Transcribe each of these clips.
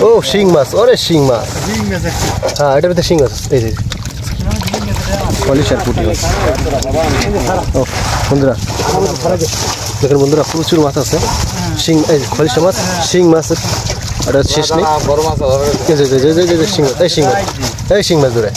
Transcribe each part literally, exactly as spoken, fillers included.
اوه شينغ ماس اوه شينغ ماس ها هذا بده شينغ ماس اي كولي شربوتي اوه بندرا لكن بندرا প্রচুর মাছ আছে শিং এই কলি মাছ শিং মাছ আর শেষ নেই বড় মাছ ধরে এই যে যে যে যে শিং এই শিং এই শিং মাছ ধরে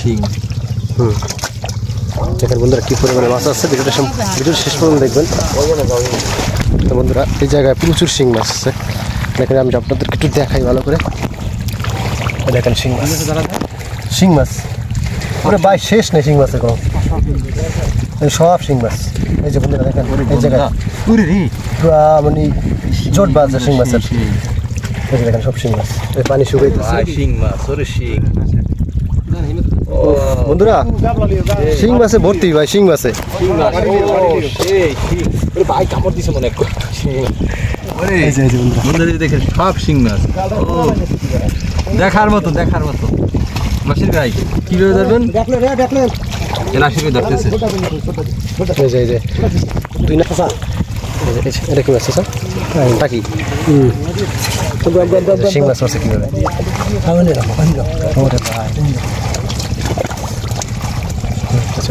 শিং হুম দেখেন বন্ধুরা কি পরিমাণে মাছ আছে ভিডিওটা ভিডিওর শেষ পর্যন্ত দেখবেন তো বন্ধুরা এই জায়গায় প্রচুর শিং মাছ আছে দেখেন আমি আপনাদেরকে একটু দেখাই ভালো করে দেখেন শিং মাছ শিং মাছ পুরো ভাই শেষ নেই শিং মাছের কোনো এই সব শিং মাছ এই যে বন্ধুরা দেখেন এই জায়গা পুরো রি পুরো মানে জট বাজে শিং মাছের এই দেখেন সব শিং মাছ এই পানি শুকাইতেছে আর শিং মাছ ওরে শিং বন্ধুরা শিং মাছে ভর্তি ভাই শিং মাছে শিং মাছ এই শিং আরে ভাই কামড় দিছে মনে একটু আরে এই যে বন্ধুরা দেখেন সব শিং মাছ দেখার মতো দেখার মতো মাছের ভাই কি করে ধরবেন দেখলেন রে দেখলেন এলাশিবে ধরতেছে এই যে এই যে দুই না কাঁচা এটা কি আছে স্যার টাকি হুম শিং মাছ আছে কি করে তাহলে রাখো ওরে ভাই That's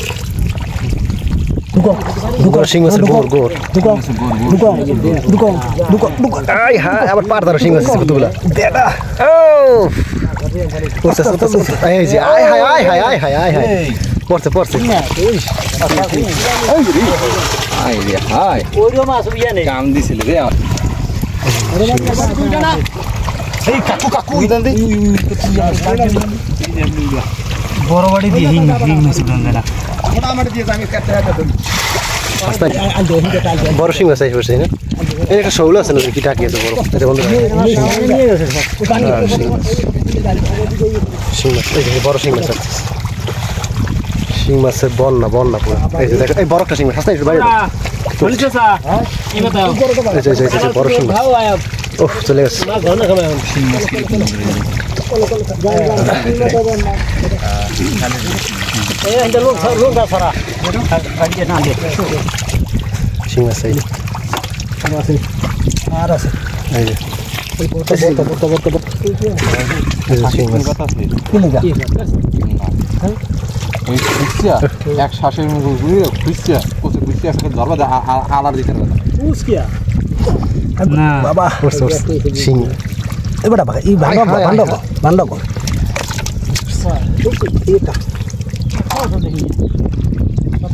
Dugo. Dugo sing mas dugo. Dugo. Dugo. Dugo. Dugo. Dugo. Ay ha, abat par dar sing mas sikutula. Deda. Oh. Forse sotto sotto ai ai ai ai ai ai ai ai forse forse ai via ai odio ma subia ne cam di sile via ei kakku kakku idande borowadi di hing hing no sudandala ota mate di jami katta katta asta ando hing ta boro sing sai forse ne এই একটা Saul আছে না কি টাকি আছে বড় এটা বন্ধুরা শিং মাছ এই বড় শিং মাছ আছে শিং মাছের বল না বল না পুরো এই যে দেখো এই বড়টা শিং মাছ আছে এই বাইরে বলিছে স্যার কি বাতাও এই যে এই যে বড় শিং মাছ ওহ চলে গেছে না ঘর না খাবে শিং মাছ কি কোন কোন যাই যাই এই আন্ডা লোক লোক দা সারা আজকে না দে শিং মাছ এই আছে আর আছে এই যে ওই বড়টা বড়টা বড়টা বড়টা এক শ্বাসের মধ্যে ঘুরে খুঁজছে ওতে খুঁজছে একটা ধরবা আলার দিতে না উসকিয়া না বাবা সিং এ বড় ভাই এই ভাঙা ভাঙা ভাঙা কর এটা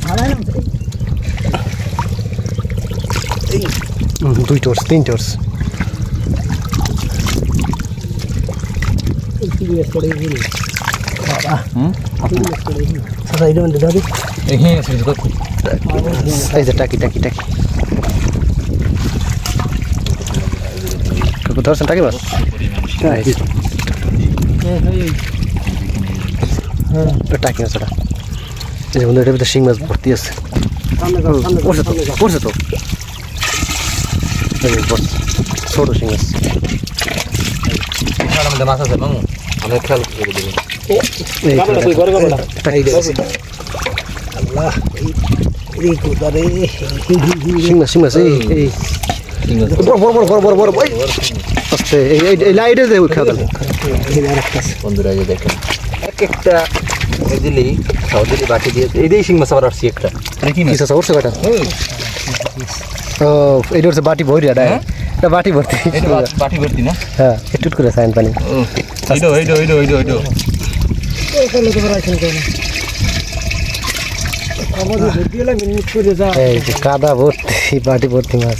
ভাড়ায় না এই দুই টর্চ তিন টর্চ শিং মাছ ভর্তি আছে তো এই বস ছোট শিং মাছ এখানে আমাদের মাছ আছে মামু আমরা খেয়াল করে দেব এই আমরা কই গড় গড় না এই আল্লাহ এই কোদারে শিং মাছ শিং মাছ এই এই বড় বড় বড় বড় বড় ভাই আস্তে এই এই লাইটে দে উঠা দাও এই আরেকটা বন্ধুরা এই দেখেন এক একটা এদিলি সৌদিলি বাটি দিয়ে এই দেই শিং মাছ আর আছে একটা কি মাছ আছে ওরসে কাটা ও এইডর সে বাটি ভরি আডা এটা বাটি ভর্তি এটা বাটি ভর্তি না হ্যাঁ একটু করে সাইন পানি এইডো এইডো এইডো এইডো এইডো এইখানে তো বড় আছেন কেন আমাদের ভর্তি হলো মিনিট করে যা এই কাদা ভর্তি বাটি ভর্তি মাছ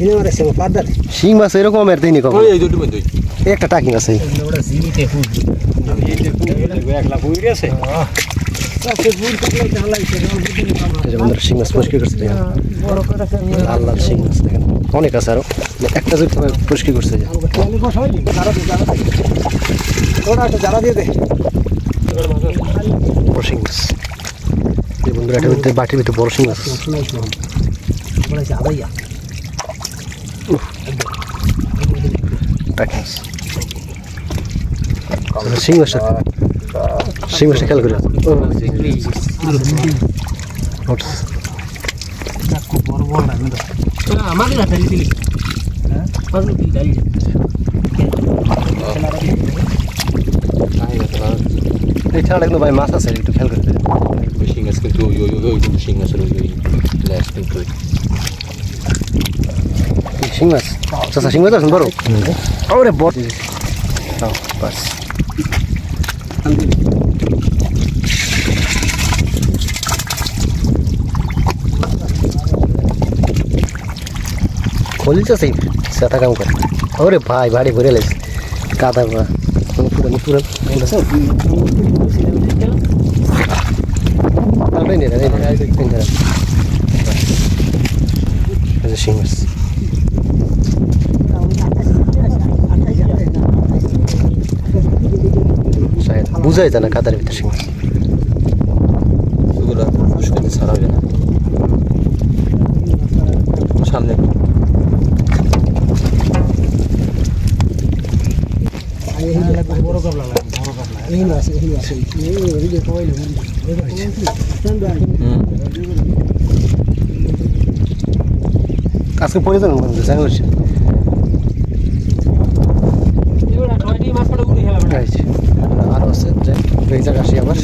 هنا ولا سيم فادر. سيم بس هيرو كم مرتين يكمل. أيه جودي بدوي. एक टटाकी ना सही। नवरा सीनी तेफूल। ये तेफूल गया क्लाबूई रहा से। हाँ। सब तेफूल तो क्या चाला ही चला उसी ने काम। तेरे बंदर सिंह स्पोर्ट्स की करते हैं। बोरो कर रहे हैं। लाल लाल सिंह स्पोर्ट्स का। कौन है कासरो? मैं एक तस्वीर तो मैं स्पोर्ट्स की करते हैं। वाले को शायद ज़्यादा ज़्यादा दे। थोड़ा तो ज़्यादा दे दे। बोरसिंग्स। ये बंदर ऐसे बिते बाटी बिते बोरसिंग्स سينغ شكل سينغ شكل كده खोलता सही साथा काम कर अरे भाई भाड़ी भरे ले कादा पूरा पूरा बस नहीं नहीं नहीं ऐसे शिंगस बुझाई था ना कादर भीतर शिंगस तो बोला उसको सारा जाना सामने إيه ناس إيه ناس إيه رجع طويل هون تندع كاسك بوليس أنا مهندس أنا وش يلا تودي ما صدقوا لي هلا بريج أنا أروح سد بريج كاشي أمر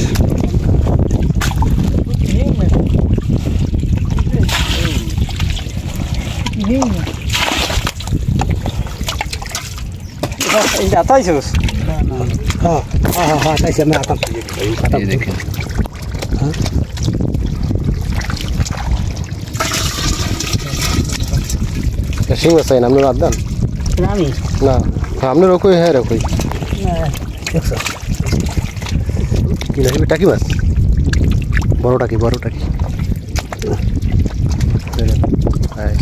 إنت أتايشوس ها ها ها تايش ما عطم ها كشيء وصين عملوا عدم نعم لا عملوا ركوي هاي ركوي يكسر كلا هي بتاكي بس بارو تاكي بارو تاكي هاي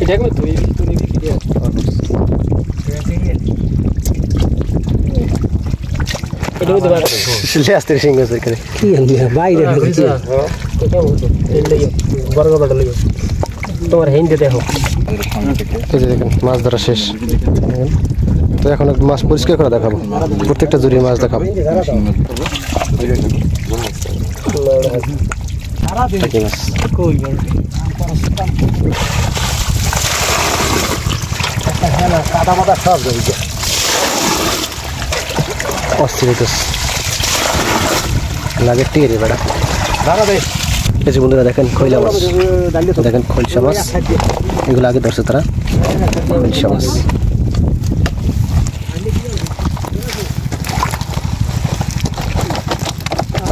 كده كم توي توي كده كده دوباره شلي استر شينغ سر كده يا بايده كده كده هوته اللي برغه بدل تور هند ده هو كده দেখেন মাছ ধরা শেষ তো এখন মাছ পরিষ্কার করে দেখাবো প্রত্যেকটা জুড়ি মাছ দেখাবো সারা দিন কই বল هلا هذا ما تصاب زوجي. أستريتوس. لقيت تيري بدر. هذا ده. إيش بندقة ده كان كويلا بس. ده كان كويل شمس. يقول لقيت درس ترى. كويل شمس.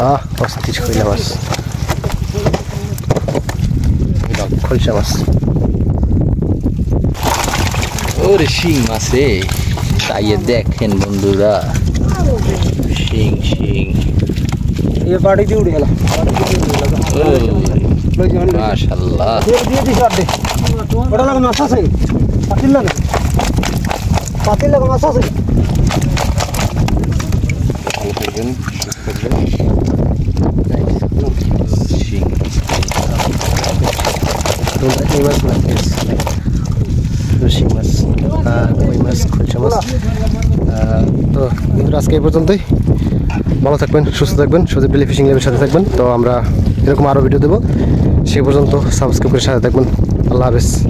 آه أستريتوس كويلا بس. كويل شمس. ওরে শিং মাছে তাইয়ে দেখেন বন্ধুরা শিং শিং এই বাড়ি দিয়ে উড়ে গেল মাশাআল্লাহ দিয়ে দিয়ে দি শট দে বড় লাগা মাছ আছে পাতিল লাগা পাতিল লাগা মাছ আছে শিং তোমরা এই মাছ লাগা شيء ماس، كوي ماس، كوي شمس. تو بندر اسكيب برتنتي. بالا ثقبن، شوز ثقبن، شوز بيلي فيشينغ لبس شاد ثقبن. تو امرا. إذا كم أرو فيديو دبوا. شيء برتنتو سبسكرايب كريشاد ثقبن. الله بس.